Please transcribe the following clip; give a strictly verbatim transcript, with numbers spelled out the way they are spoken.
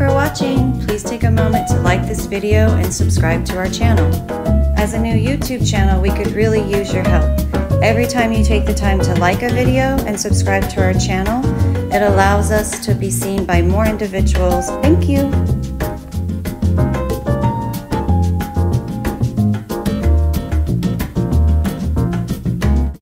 for watching. Please take a moment to like this video and subscribe to our channel. As a new YouTube channel, we could really use your help. Every time you take the time to like a video and subscribe to our channel, it allows us to be seen by more individuals. Thank you.